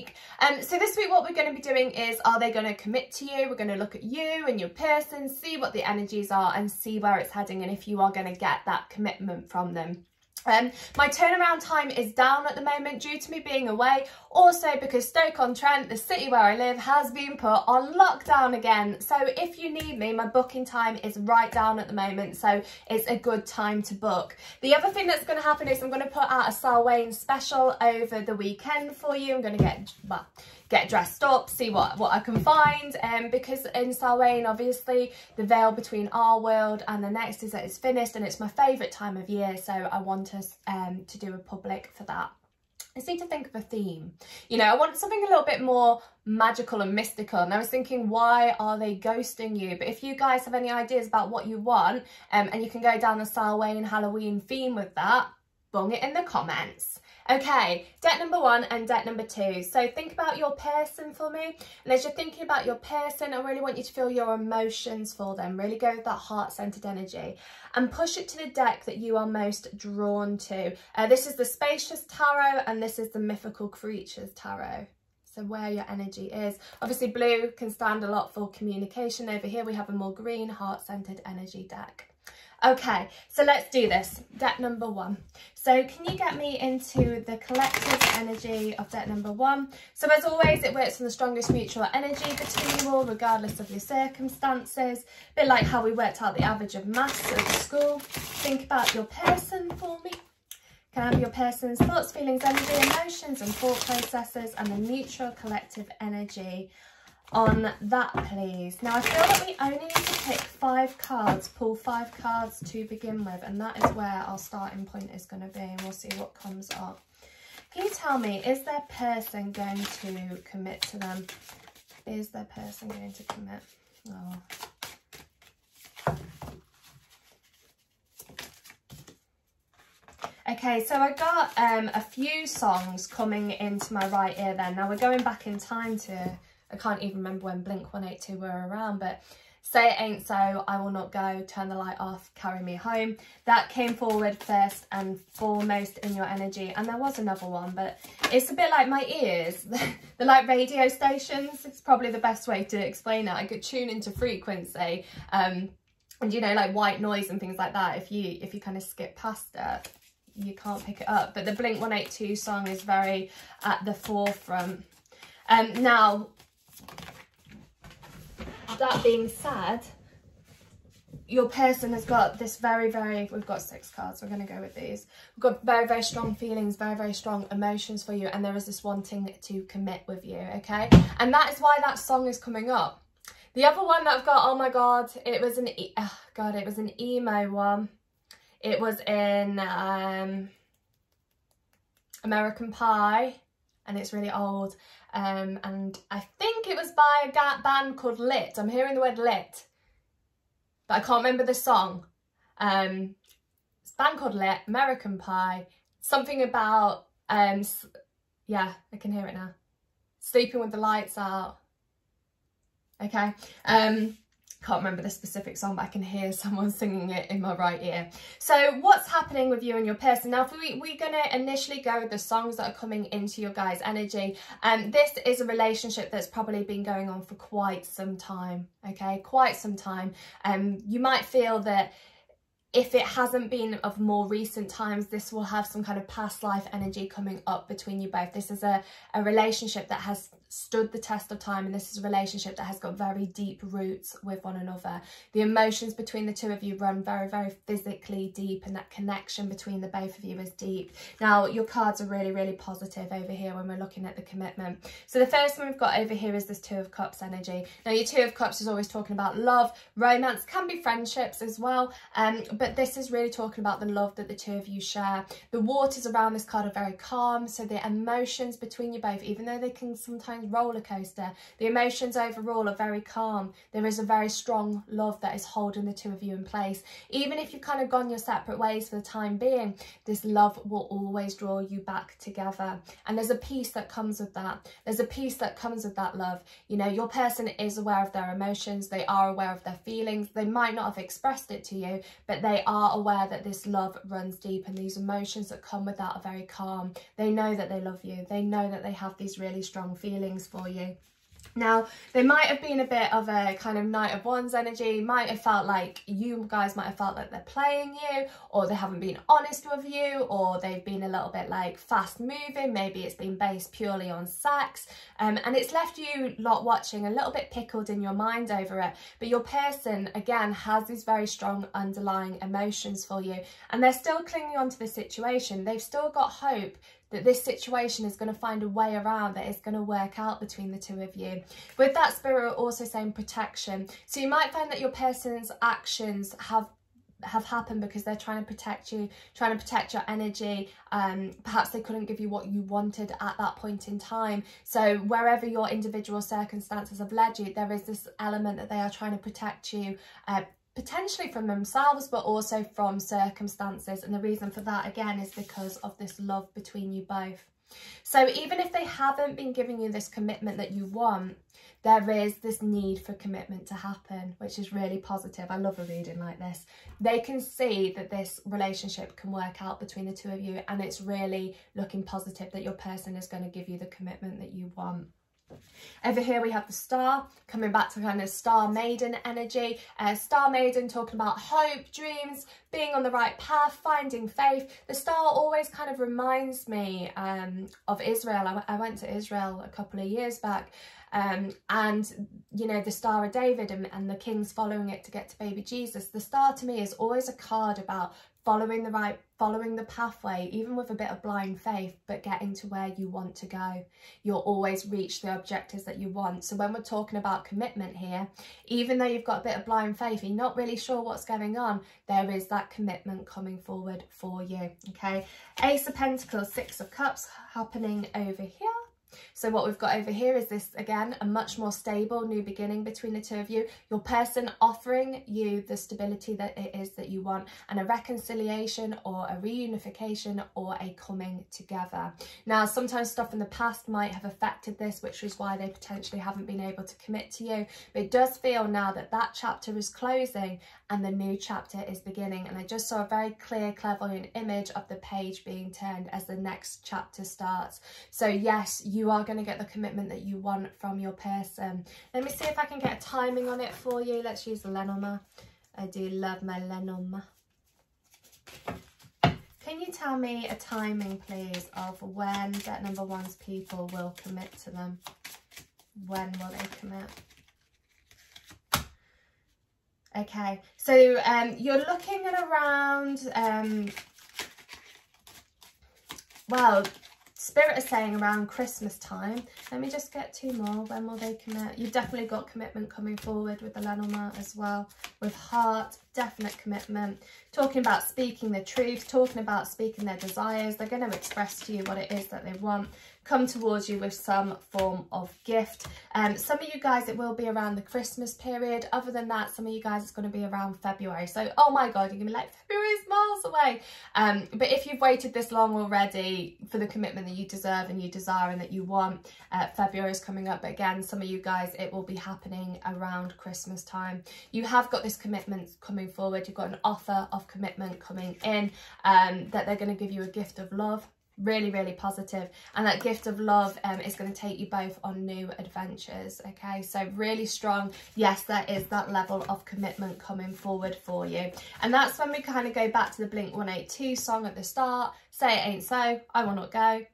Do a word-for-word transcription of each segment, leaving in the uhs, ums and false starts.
week. Um, so this week what we're going to be doing is, are they going to commit to you? We're going to look at you and your person, see what the energies are and see where it's heading and if you are going to get that commitment from them. Um, my turnaround time is down at the moment due to me being away, also because Stoke-on-Trent, the city where I live, has been put on lockdown again. So if you need me, my booking time is right down at the moment, so it's a good time to book. The other thing that's going to happen is I'm going to put out a Samhain special over the weekend for you. I'm going to get... well, get dressed up, see what, what I can find, um, because in Samhain, obviously, the veil between our world and the next is that it's finished, and it's my favourite time of year, so I want us um, to do a public for that. I just need to think of a theme. You know, I want something a little bit more magical and mystical, and I was thinking, why are they ghosting you? But if you guys have any ideas about what you want, um, and you can go down the Samhain Halloween theme with that, bung it in the comments. Okay, deck number one and deck number two. So think about your person for me. And as you're thinking about your person, I really want you to feel your emotions for them. Really go with that heart-centered energy. And push it to the deck that you are most drawn to. Uh, this is the Spacious Tarot and this is the Mythical Creatures Tarot. So where your energy is. Obviously blue can stand a lot for communication. Over here we have a more green, heart-centered energy deck. Okay, so let's do this. Deck number one. So can you get me into the collective energy of deck number one? So as always, it works from the strongest mutual energy between you all, regardless of your circumstances. A bit like how we worked out the average of maths at school. Think about your person for me. Can I have your person's thoughts, feelings, energy, emotions and thought processes and the neutral collective energy on that, please. Now I feel that we only need to pick five cards, pull five cards to begin with, and that is where our starting point is going to be, and we'll see what comes up. Can you tell me, is their person going to commit to them? Is their person going to commit? Oh. Okay, so I got um, a few songs coming into my right ear then. Now we're going back in time to... I can't even remember when Blink one eighty-two were around, but Say It Ain't So, I Will Not Go, Turn the Light Off, Carry Me Home. That came forward first and foremost in your energy. And there was another one, but it's a bit like my ears. They're like radio stations. It's probably the best way to explain it. I could tune into frequency um, and, you know, like white noise and things like that. If you, if you kind of skip past it, you can't pick it up. But the Blink one eighty-two song is very at the forefront. Um, now... that being said, your person has got this very, very, we've got six cards, we're going to go with these. We've got very, very strong feelings, very, very strong emotions for you, and there is this wanting to commit with you, okay? And that is why that song is coming up. The other one that I've got, oh my God, it was an, e oh God, it was an emo one. It was in um, American Pie, and it's really old. Um, and I think it was by a band called Lit. I'm hearing the word Lit, but I can't remember the song. Um, it's a band called Lit, American Pie, something about, um, yeah, I can hear it now. Sleeping with the lights out. Okay. Um, can't remember the specific song, but I can hear someone singing it in my right ear. So what's happening with you and your person? Now, if we, we're going to initially go with the songs that are coming into your guys' energy. And um, this is a relationship that's probably been going on for quite some time, okay? Quite some time. Um, you might feel that if it hasn't been of more recent times, this will have some kind of past life energy coming up between you both. This is a, a relationship that has stood the test of time, and this is a relationship that has got very deep roots with one another. The emotions between the two of you run very, very physically deep, and that connection between the both of you is deep. Now, your cards are really, really positive over here when we're looking at the commitment. So the first one we've got over here is this Two of Cups energy. Now, your Two of Cups is always talking about love, romance, can be friendships as well, um, but this is really talking about the love that the two of you share. The waters around this card are very calm, so the emotions between you both, even though they can sometimes roller coaster, the emotions overall are very calm. There is a very strong love that is holding the two of you in place. Even if you've kind of gone your separate ways for the time being, this love will always draw you back together, and there's a peace that comes with that. There's a peace that comes with that love. You know, your person is aware of their emotions, they are aware of their feelings, they might not have expressed it to you, but they they are aware that this love runs deep, and these emotions that come with that are very calm. They know that they love you. They know that they have these really strong feelings for you. Now, they might have been a bit of a kind of Knight of Wands energy, might have felt like you guys might have felt like they're playing you, or they haven't been honest with you, or they've been a little bit like fast moving. Maybe it's been based purely on sex, um, and it's left you lot watching a little bit pickled in your mind over it. But your person, again, has these very strong underlying emotions for you, and they're still clinging on to the situation. They've still got hope that this situation is going to find a way around, that it's going to work out between the two of you. With that, Spirit also saying protection. So you might find that your person's actions have have happened because they're trying to protect you, trying to protect your energy. Um, perhaps they couldn't give you what you wanted at that point in time. So wherever your individual circumstances have led you, there is this element that they are trying to protect you, uh, potentially from themselves, but also from circumstances. And the reason for that, again, is because of this love between you both. So even if they haven't been giving you this commitment that you want, there is this need for commitment to happen, which is really positive. I love a reading like this. They can see that this relationship can work out between the two of you, and it's really looking positive that your person is going to give you the commitment that you want. Over here we have the star, coming back to kind of Star Maiden energy. Uh, Star Maiden talking about hope, dreams, being on the right path, finding faith. The star always kind of reminds me um, of Israel. I, I went to Israel a couple of years back, um, and you know, the Star of David and, and the kings following it to get to baby Jesus. The star to me is always a card about following the right, following the pathway, even with a bit of blind faith, but getting to where you want to go. You'll always reach the objectives that you want. So when we're talking about commitment here, even though you've got a bit of blind faith, you're not really sure what's going on, there is that commitment coming forward for you, okay? Ace of Pentacles, Six of Cups happening over here. So what we've got over here is this, again, a much more stable new beginning between the two of you. Your person offering you the stability that it is that you want, and a reconciliation or a reunification or a coming together. Now, sometimes stuff in the past might have affected this, which is why they potentially haven't been able to commit to you. But it does feel now that that chapter is closing and the new chapter is beginning. And I just saw a very clear, clairvoyant image of the page being turned as the next chapter starts. So yes, you You are going to get the commitment that you want from your person. Let me see if I can get a timing on it for you. Let's use the Lenormand. I do love my Lenormand. Can you tell me a timing, please, of when deck number one's people will commit to them? When will they commit? Okay, so um, you're looking at around, um, well, Spirit is saying around Christmas time. Let me just get two more. When will they commit? You've definitely got commitment coming forward with the Lenormand as well. With heart, definite commitment. Talking about speaking the truth, talking about speaking their desires. They're going to express to you what it is that they want. Come towards you with some form of gift. Um, some of you guys, it will be around the Christmas period. Other than that, some of you guys, it's going to be around February. So, oh my God, you're going to be like, February's miles away. Um, but if you've waited this long already for the commitment that you deserve and you desire and that you want, uh, February is coming up. But again, some of you guys, it will be happening around Christmas time. You have got this commitment coming forward. You've got an offer of commitment coming in, um, that they're going to give you a gift of love. Really, really positive. And that gift of love um, is going to take you both on new adventures, okay? So really strong. Yes, there is that level of commitment coming forward for you. And that's when we kind of go back to the Blink one eighty-two song at the start. Say it ain't so, I will not go.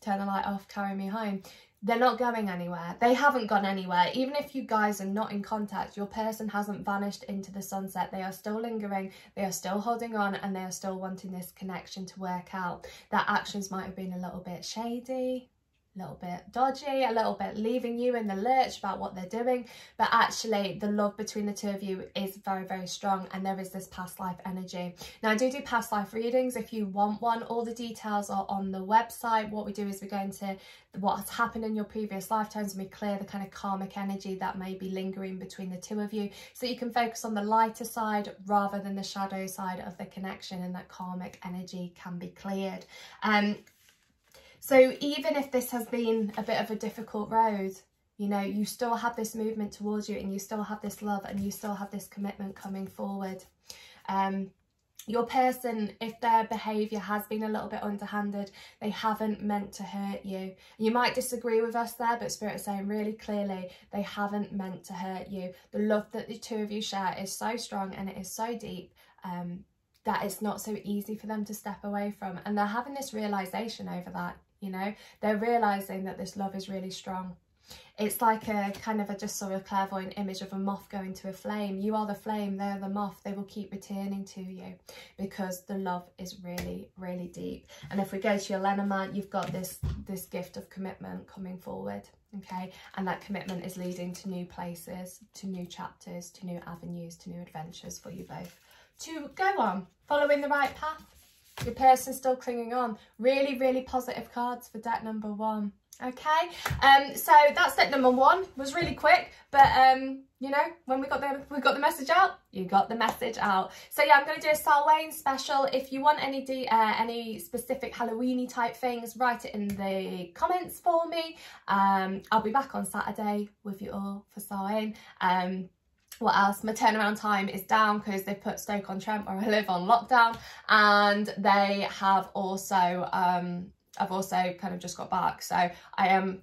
Turn the light off, carry me home. They're not going anywhere. They haven't gone anywhere. Even if you guys are not in contact, your person hasn't vanished into the sunset. They are still lingering, they are still holding on, and they are still wanting this connection to work out. Their actions might have been a little bit shady, a little bit dodgy, a little bit leaving you in the lurch about what they're doing, but actually the love between the two of you is very, very strong, and there is this past life energy. Now, I do do past life readings if you want one. All the details are on the website. What we do is we go into what has happened in your previous lifetimes and we clear the kind of karmic energy that may be lingering between the two of you, so you can focus on the lighter side rather than the shadow side of the connection, and that karmic energy can be cleared. Um, So even if this has been a bit of a difficult road, you know, you still have this movement towards you, and you still have this love, and you still have this commitment coming forward. Um, your person, if their behaviour has been a little bit underhanded, they haven't meant to hurt you. You might disagree with us there, but Spirit is saying really clearly, they haven't meant to hurt you. The love that the two of you share is so strong and it is so deep um, that it's not so easy for them to step away from. And they're having this realisation over that, you know. They're realising that this love is really strong. It's like a kind of, I just saw a clairvoyant image of a moth going to a flame. You are the flame, they're the moth. They will keep returning to you because the love is really, really deep. And if we go to your Lenormand, you've got this, this gift of commitment coming forward, okay? And that commitment is leading to new places, to new chapters, to new avenues, to new adventures for you both to go on, following the right path. Your person's still clinging on. Really, really positive cards for deck number one. Okay, um so that's step number one. Was really quick, but um you know, when we got the we got the message out, you got the message out. So yeah, I'm going to do a Samhain special. If you want any de uh, any specific Halloweeny type things, write it in the comments for me. um I'll be back on Saturday with you all for Samhain. um What else? My turnaround time is down because they've put Stoke-on-Trent, where I live, on lockdown, and they have also um I've also kind of just got back, so I am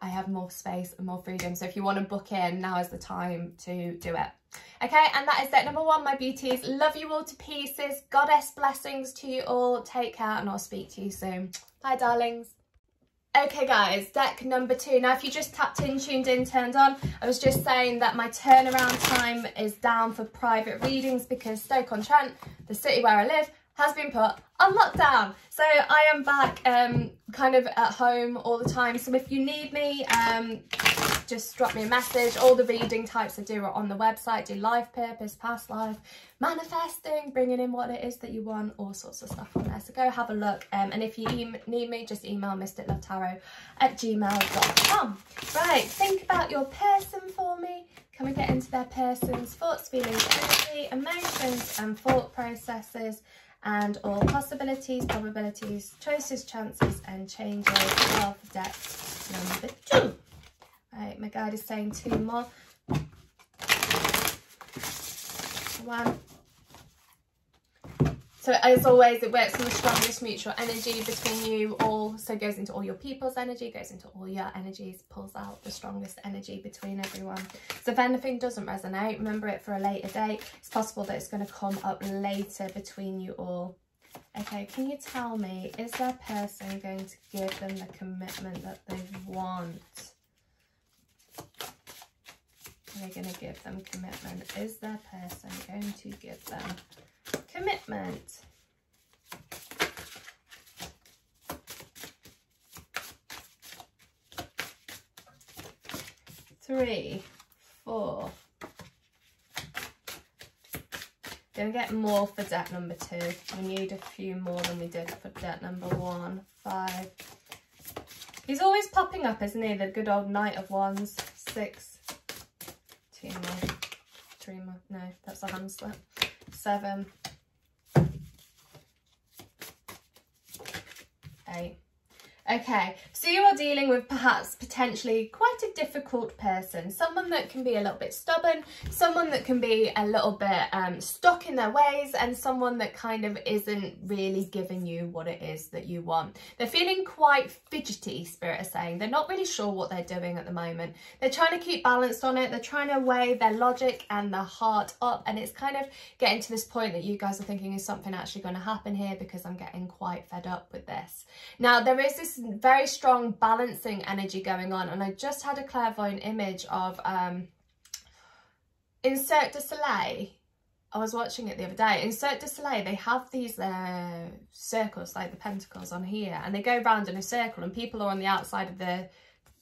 I have more space and more freedom. So if you want to book in, now is the time to do it. Okay, and that is deck number one, my beauties. Love you all to pieces. Goddess blessings to you all. Take care, and I'll speak to you soon. Bye, darlings. Okay guys, deck number two. Now if you just tapped in, tuned in, turned on, I was just saying that my turnaround time is down for private readings because Stoke-on-Trent, the city where I live, has been put on lockdown. So I am back um, kind of at home all the time. So if you need me, um, just drop me a message. All the reading types I do are on the website. Do life purpose, past life, manifesting, bringing in what it is that you want, all sorts of stuff on there. So go have a look. Um, and if you e need me, just email mystic love tarot at gmail dot com. Right, think about your person for me. Can we get into their person's thoughts, feelings, energy, emotions and thought processes, and all possibilities, probabilities, choices, chances and changes of deck number two. Right, my guide is saying two more. One. So as always, it works on the strongest mutual energy between you all. So it goes into all your people's energy, goes into all your energies, pulls out the strongest energy between everyone. So if anything doesn't resonate, remember it for a later date. It's possible that it's going to come up later between you all. Okay, can you tell me, is their person going to give them the commitment that they want? Are they going to give them commitment? Is their person going to give them commitment? Three, four. Gonna get more for deck number two. We need a few more than we did for deck number one. Five. He's always popping up, isn't he? The good old Knight of Wands. Six. Two more. Three more. No, that's a hand slip. Seven. Eight. Okay, so you are dealing with perhaps potentially quite a difficult person, someone that can be a little bit stubborn, someone that can be a little bit um, stuck in their ways, and someone that kind of isn't really giving you what it is that you want. They're feeling quite fidgety, Spirit is saying. They're not really sure what they're doing at the moment. They're trying to keep balanced on it. They're trying to weigh their logic and their heart up, and it's kind of getting to this point that you guys are thinking, is something actually going to happen here, because I'm getting quite fed up with this. Now, there is this very strong balancing energy going on, and I just had a clairvoyant image of um in Cirque du Soleil. I was watching it the other day. In Cirque du Soleil, they have these uh circles, like the pentacles on here, and they go round in a circle, and people are on the outside of the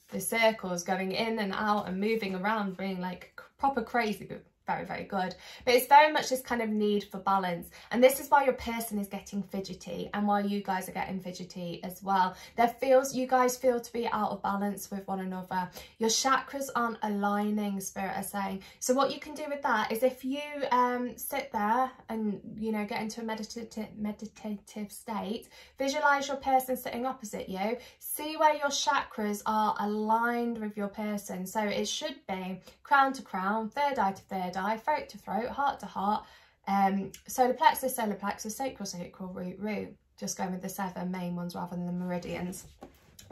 the circles going in and out and moving around, being like proper crazy. Very, very good. But it's very much this kind of need for balance. And this is why your person is getting fidgety, and why you guys are getting fidgety as well. There feels, you guys feel to be out of balance with one another. Your chakras aren't aligning, Spirit is saying. So what you can do with that is, if you um, sit there and, you know, get into a meditative, meditative state, visualize your person sitting opposite you, see where your chakras are aligned with your person. So it should be crown to crown, third eye to third eye, throat to throat, heart to heart, Um, solar plexus, solar plexus, sacral, sacral, root, root. Just going with the seven main ones rather than the meridians.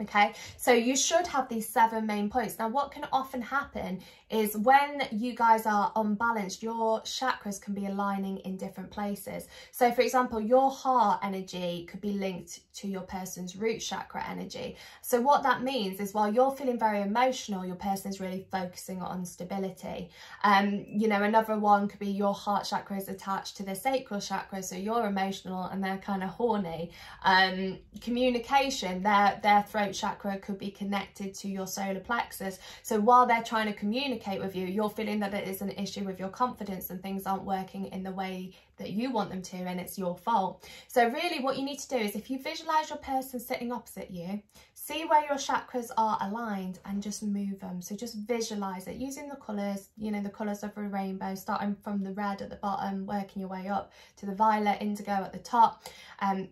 Okay, so you should have these seven main points. Now, what can often happen is when you guys are unbalanced, your chakras can be aligning in different places. So, for example, your heart energy could be linked to your person's root chakra energy. So what that means is while you're feeling very emotional, your person is really focusing on stability. Um, you know, another one could be your heart chakra is attached to the sacral chakra, so you're emotional and they're kind of horny. Um, communication, their, their throat chakra could be connected to your solar plexus, so while they're trying to communicate with you, you're feeling that it is an issue with your confidence and things aren't working in the way that you want them to, and it's your fault. So really what you need to do is, if you visualize your person sitting opposite you, see where your chakras are aligned and just move them. So just visualize it using the colors, you know, the colors of a rainbow, starting from the red at the bottom, working your way up to the violet, indigo at the top. um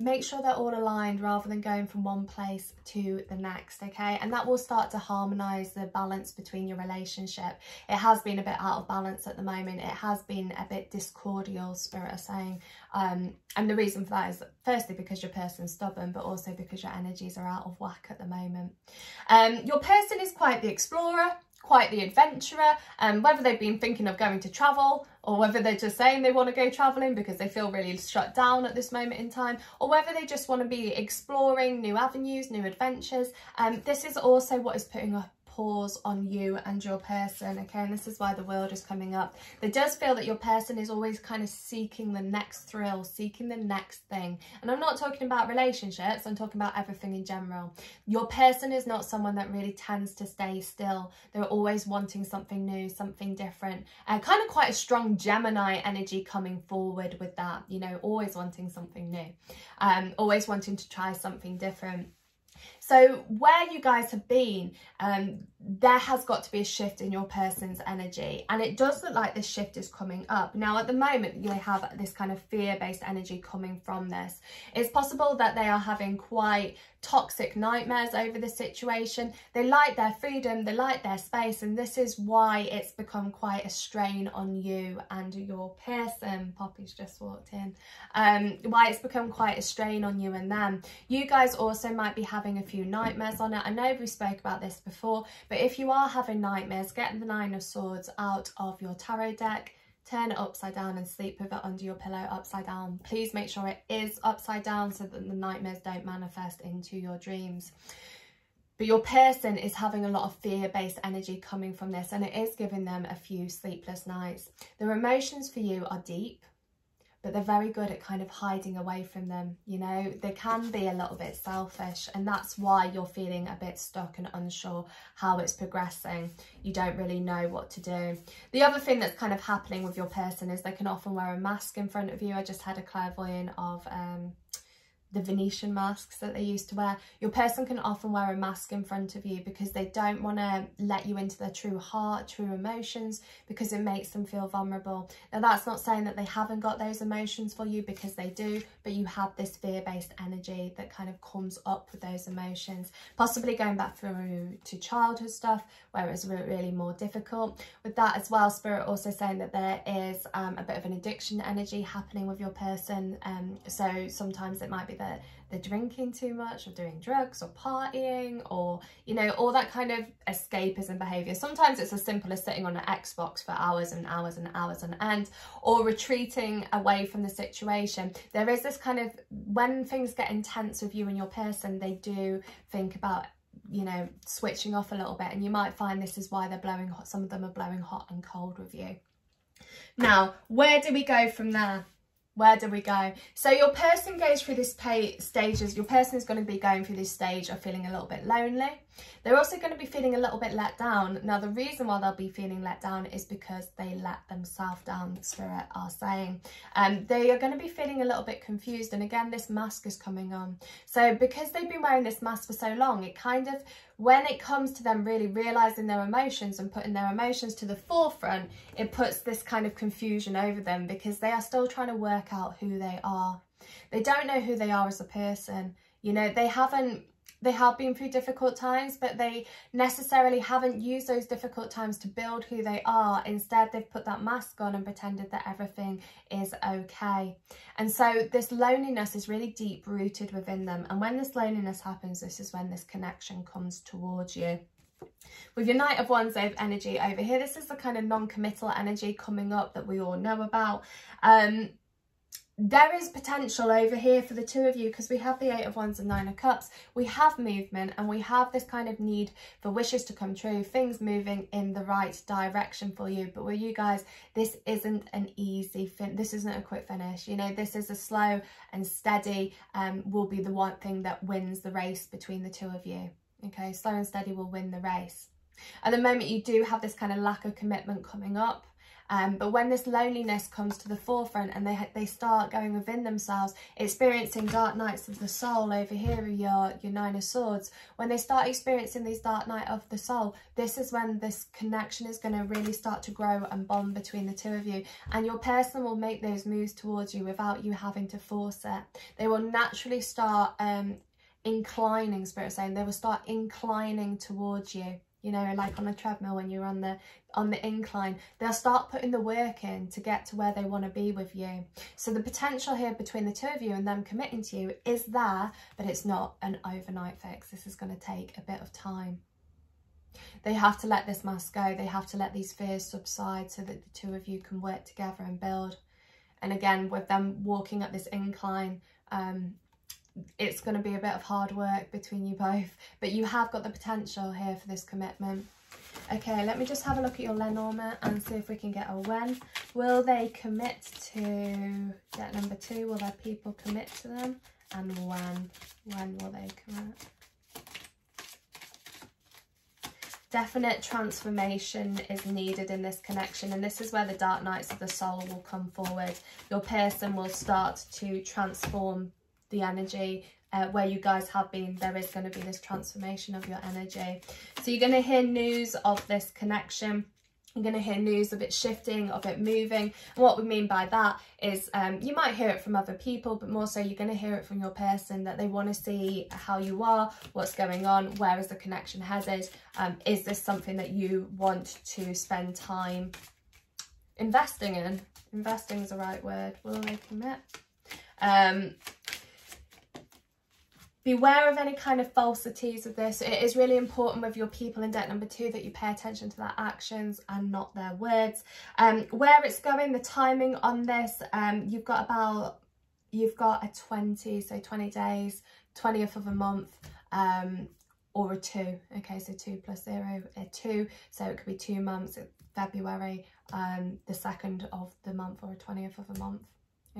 Make sure they're all aligned rather than going from one place to the next, okay? And that will start to harmonise the balance between your relationship. It has been a bit out of balance at the moment. It has been a bit discordial, spirit is saying. Um, and the reason for that is firstly because your person's stubborn, but also because your energies are out of whack at the moment. Um, your person is quite the explorer, quite the adventurer, and um, whether they've been thinking of going to travel, or whether they're just saying they want to go traveling because they feel really shut down at this moment in time, or whether they just want to be exploring new avenues, new adventures. Um, this is also what is putting a pause on you and your person, okay? And this is why the world is coming up. They just feel that your person is always kind of seeking the next thrill, seeking the next thing. And I'm not talking about relationships, I'm talking about everything in general. Your person is not someone that really tends to stay still. They're always wanting something new, something different. Uh, kind of quite a strong Gemini energy coming forward with that, you know, always wanting something new, um, always wanting to try something different. So where you guys have been, um, there has got to be a shift in your person's energy, and it does look like this shift is coming up. Now, at the moment, you have this kind of fear-based energy coming from this. It's possible that they are having quite toxic nightmares over the situation. They like their freedom, they like their space, and this is why it's become quite a strain on you and your person. Poppy's just walked in. Um, why it's become quite a strain on you and them. You guys also might be having a few nightmares on it. I know we spoke about this before, but if you are having nightmares, get the Nine of Swords out of your tarot deck, turn it upside down and sleep with it under your pillow upside down. Please make sure it is upside down so that the nightmares don't manifest into your dreams. But your person is having a lot of fear-based energy coming from this, and it is giving them a few sleepless nights. Their emotions for you are deep, but they're very good at kind of hiding away from them, you know. They can be a little bit selfish, and that's why you're feeling a bit stuck and unsure how it's progressing. You don't really know what to do. The other thing that's kind of happening with your person is they can often wear a mask in front of you. I just had a clairvoyant of um, the Venetian masks that they used to wear. Your person can often wear a mask in front of you because they don't want to let you into their true heart, true emotions, because it makes them feel vulnerable. Now, that's not saying that they haven't got those emotions for you, because they do, but you have this fear-based energy that kind of comes up with those emotions, possibly going back through to childhood stuff where it was really more difficult. With that as well, Spirit also saying that there is um, a bit of an addiction energy happening with your person. Um, so sometimes it might be that they're drinking too much, or doing drugs, or partying, or, you know, all that kind of escapism behaviour. Sometimes it's as simple as sitting on an Xbox for hours and hours and hours on end, or retreating away from the situation. There is this kind of, when things get intense with you and your person, they do think about, you know, switching off a little bit, and you might find this is why they're blowing hot, some of them are blowing hot and cold with you. Now, where do we go from there? Where do we go? So your person goes through this pay stages. Your person is going to be going through this stage of feeling a little bit lonely. They're also going to be feeling a little bit let down. Now, the reason why they'll be feeling let down is because they let themselves down, Spirit are saying. Um, they are going to be feeling a little bit confused. And again, this mask is coming on. So because they've been wearing this mask for so long, it kind of, when it comes to them really realising their emotions and putting their emotions to the forefront, it puts this kind of confusion over them because they are still trying to work out who they are. They don't know who they are as a person. You know, they haven't They have been through difficult times, but they necessarily haven't used those difficult times to build who they are. Instead, they've put that mask on and pretended that everything is okay. And so this loneliness is really deep rooted within them. And when this loneliness happens, this is when this connection comes towards you. With your Knight of Wands energy over here, this is the kind of non-committal energy coming up that we all know about. Um, there is potential over here for the two of you, because we have the Eight of Wands and Nine of Cups. We have movement, and we have this kind of need for wishes to come true, things moving in the right direction for you. But with you guys, this isn't an easy fin this isn't a quick finish. You know, this is a slow and steady um will be the one thing that wins the race between the two of you. Okay, slow and steady will win the race. At the moment, you do have this kind of lack of commitment coming up. Um, but when this loneliness comes to the forefront and they they start going within themselves, experiencing dark nights of the soul over here, your, your Nine of Swords, when they start experiencing these dark nights of the soul, this is when this connection is going to really start to grow and bond between the two of you. And your person will make those moves towards you without you having to force it. They will naturally start um, inclining, Spirit saying, they will start inclining towards you. You know, like on a treadmill when you're on the on the incline, they'll start putting the work in to get to where they want to be with you. So the potential here between the two of you and them committing to you is there, but it's not an overnight fix. This is going to take a bit of time. They have to let this mask go. They have to let these fears subside so that the two of you can work together and build. And again, with them walking up this incline, um, it's going to be a bit of hard work between you both, but you have got the potential here for this commitment. Okay, let me just have a look at your Lenormand and see if we can get a when. Will they commit to deck number two? Will their people commit to them? And when? When will they commit? Definite transformation is needed in this connection, and this is where the dark nights of the soul will come forward. Your person will start to transform the energy uh, where you guys have been. There is going to be this transformation of your energy. So you're going to hear news of this connection. You're going to hear news of it shifting, of it moving. And what we mean by that is um, you might hear it from other people, but more so you're going to hear it from your person, that they want to see how you are, what's going on, where is the connection headed. Um, is this something that you want to spend time investing in? Investing is the right word. Will they commit? Um, Beware of any kind of falsities with this. It is really important with your people in deck number two that you pay attention to their actions and not their words. Um, where it's going, the timing on this, um, you've got about, you've got a twenty, so twenty days, twentieth of a month, um, or a two. Okay, so two plus zero, a two. So it could be two months, February, um, the second of the month or a twentieth of a month.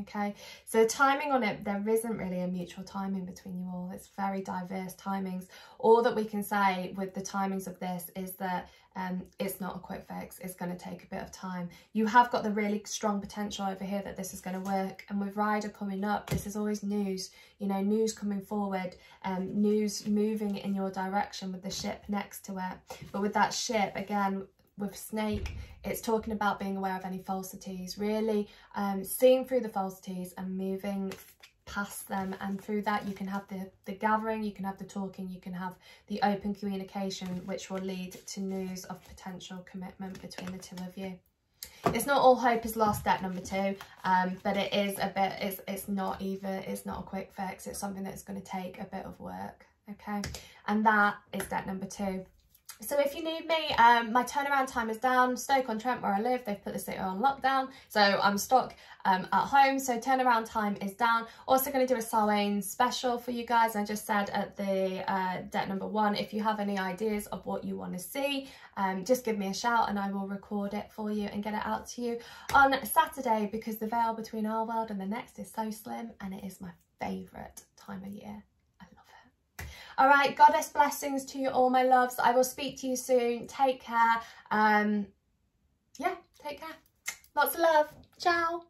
Okay, so timing on it, there isn't really a mutual timing between you all. It's very diverse timings. All that we can say with the timings of this is that um, it's not a quick fix. It's going to take a bit of time. You have got the really strong potential over here that this is going to work. And with Rider coming up, this is always news, you know, news coming forward, um, news moving in your direction with the ship next to it. But with that ship, again, with Snake, it's talking about being aware of any falsities, really um, seeing through the falsities and moving past them. And through that, you can have the, the gathering, you can have the talking, you can have the open communication, which will lead to news of potential commitment between the two of you. It's not all hope is lost at number two, um, but it is a bit, it's, it's not either, it's not a quick fix. It's something that's going to take a bit of work. Okay, and that is deck number two. So if you need me, um, my turnaround time is down. Stoke-on-Trent, where I live, they've put the city on lockdown, so I'm stuck um, at home, so turnaround time is down. Also going to do a Samhain special for you guys. I just said at the uh, deck number one, if you have any ideas of what you want to see, um, just give me a shout and I will record it for you and get it out to you on Saturday, because the veil between our world and the next is so slim, and it is my favourite time of year. All right, goddess blessings to you all, my loves. I will speak to you soon. Take care. Um, yeah, take care. Lots of love. Ciao.